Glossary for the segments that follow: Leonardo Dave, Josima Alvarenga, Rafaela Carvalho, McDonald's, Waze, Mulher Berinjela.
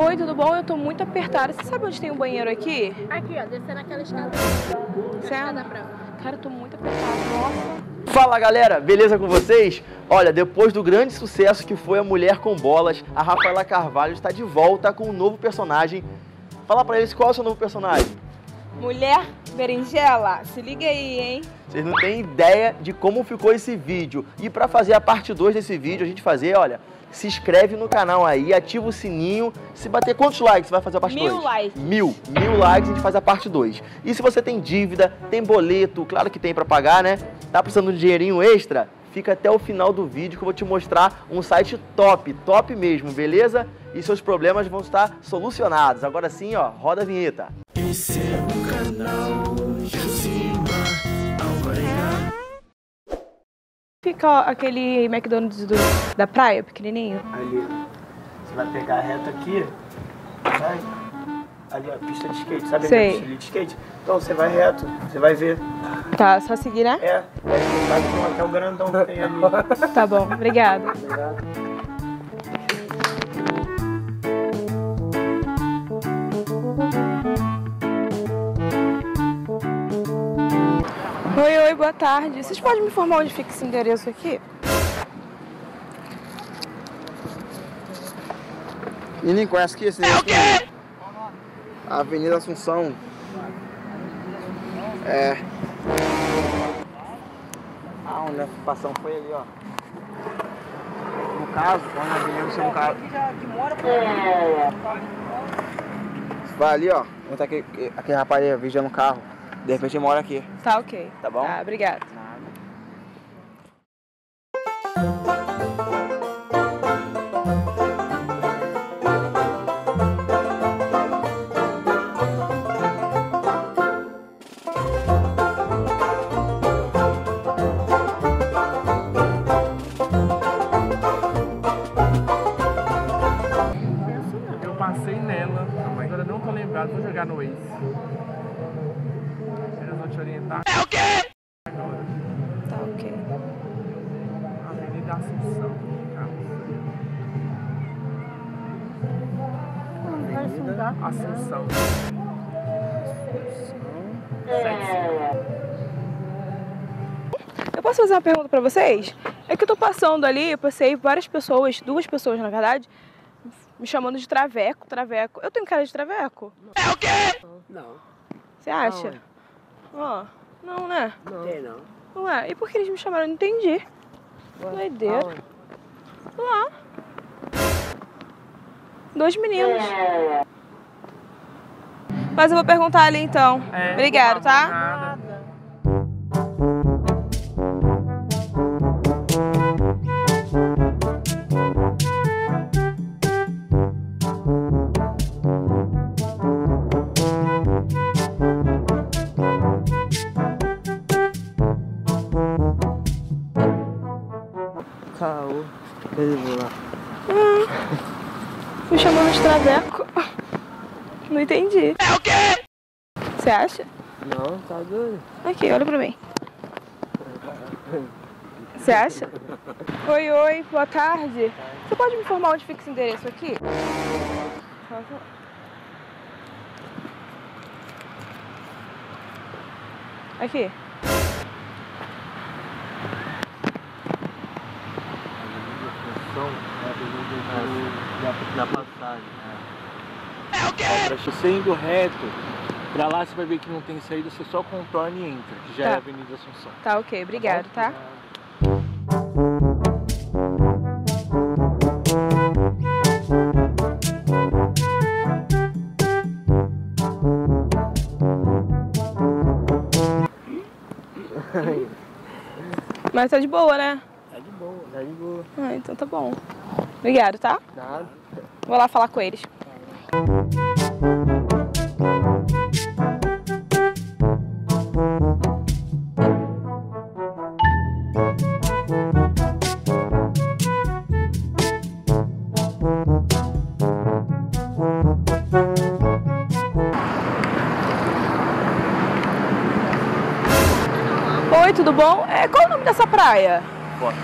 Oi, tudo bom? Eu tô muito apertada. Você sabe onde tem um banheiro aqui? Aqui, ó, descendo aquela escada. Escada branca. Cara, eu tô muito apertada, nossa. Fala galera, beleza com vocês? Olha, depois do grande sucesso que foi a Mulher com Bolas, a Rafaela Carvalho está de volta com um novo personagem. Fala pra eles qual é o seu novo personagem. Mulher Berinjela, se liga aí, hein? Vocês não têm ideia de como ficou esse vídeo. E pra fazer a parte 2 desse vídeo, a gente fazer, olha, se inscreve no canal aí, ativa o sininho. Se bater quantos likes, vai fazer a parte 2? 1000 likes. Mil likes, a gente faz a parte 2. E se você tem dívida, tem boleto, claro que tem pra pagar, né? Tá precisando de um dinheirinho extra? Fica até o final do vídeo que eu vou te mostrar um site top, top mesmo, beleza? E seus problemas vão estar solucionados. Agora sim, ó, roda a vinheta. Esse é o canal Josima Alvarenga. Fica ó, aquele McDonald's da praia, pequenininho. Ali, você vai pegar a reta aqui, vai. Ali, ó, pista de skate, sabe? Sei. De skate. Então você vai reto, você vai ver. Tá, só seguir, né? É, vai ver até o grandão que tem ali. Tá bom, obrigada. Obrigado. Oi, boa tarde. Vocês podem me informar onde fica esse endereço aqui? Ninguém conhece aqui esse endereço? É o quê? Avenida Assunção. É. Ah, onde a ocupação foi ali, ó. No caso, quando a avenida Assunção caiu. Vai ali, ó. Onde tá aquele rapaz ali vigiando o carro. De repente eu moro aqui. Tá, ok. Tá bom? Tá, obrigada. Eu passei nela, agora não tô lembrado, vou jogar no Waze. Orientar. É o quê? Agora. Tá, ok. Avenida Assunção. Avenida Assunção. Eu posso fazer uma pergunta pra vocês? É que eu tô passando ali, eu passei várias pessoas, duas pessoas na verdade, me chamando de traveco, traveco. Eu tenho cara de traveco? Não. É o quê? Não. Você acha? Não. Ó, oh, não, né? Não tem, não. Ué, e por que eles me chamaram? Não entendi. Doideira. Lá. Dois meninos. Mas eu vou perguntar ali, então. É, obrigado, tá? Nada. Caô, lá. Me chamando de traveco. Não entendi. É o quê? Você acha? Não, tá doido. Aqui, olha pra mim. Você acha? Oi, oi, boa tarde. Você pode me informar onde fica esse endereço aqui? Por favor. Aqui. Da passagem. É o quê? Você indo reto, pra lá você vai ver que não tem saída, você só contorna e entra, que já tá. É a Avenida Assunção. Tá, ok, obrigado, tá? Mas tá de boa, né? Tá de boa, tá de boa. Ah, então tá bom. Obrigado, tá? Nada. Vou lá falar com eles. Oi, tudo bom? É, qual é o nome dessa praia? Forte.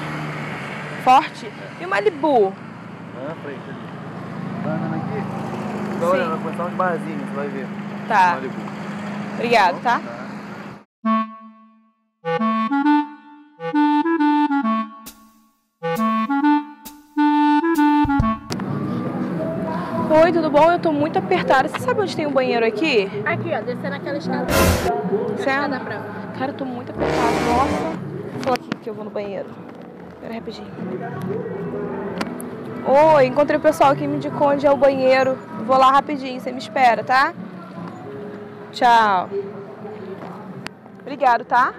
Forte? E Malibu? Ah, pra isso. Banana aqui? agora, ela vai começar uns barzinhos, você vai ver. Tá. Obrigado, tá? Oi, tudo bom? Eu tô muito apertada. Você sabe onde tem um banheiro aqui? Aqui, ó, descendo aquela escada. Escada branca. Cara, eu tô muito apertada. Nossa. Fala aqui que eu vou no banheiro. Pera rapidinho. Oi, encontrei o pessoal que me indicou onde é o banheiro. Vou lá rapidinho, você me espera, tá? Tchau. Obrigado, tá?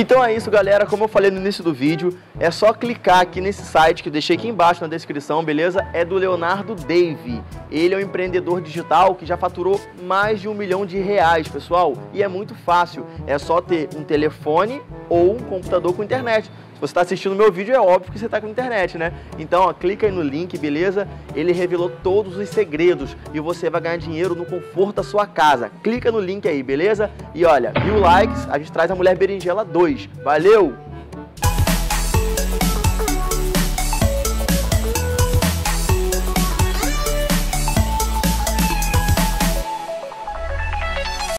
Então é isso, galera, como eu falei no início do vídeo, é só clicar aqui nesse site que eu deixei aqui embaixo na descrição, beleza? É do Leonardo Dave, ele é um empreendedor digital que já faturou mais de R$1 milhão, pessoal, e é muito fácil, é só ter um telefone ou um computador com internet. Se você está assistindo meu vídeo, é óbvio que você está com internet, né? Então, ó, clica aí no link, beleza? Ele revelou todos os segredos e você vai ganhar dinheiro no conforto da sua casa. Clica no link aí, beleza? E olha, 1000 likes, a gente traz a Mulher Berinjela 2. Valeu!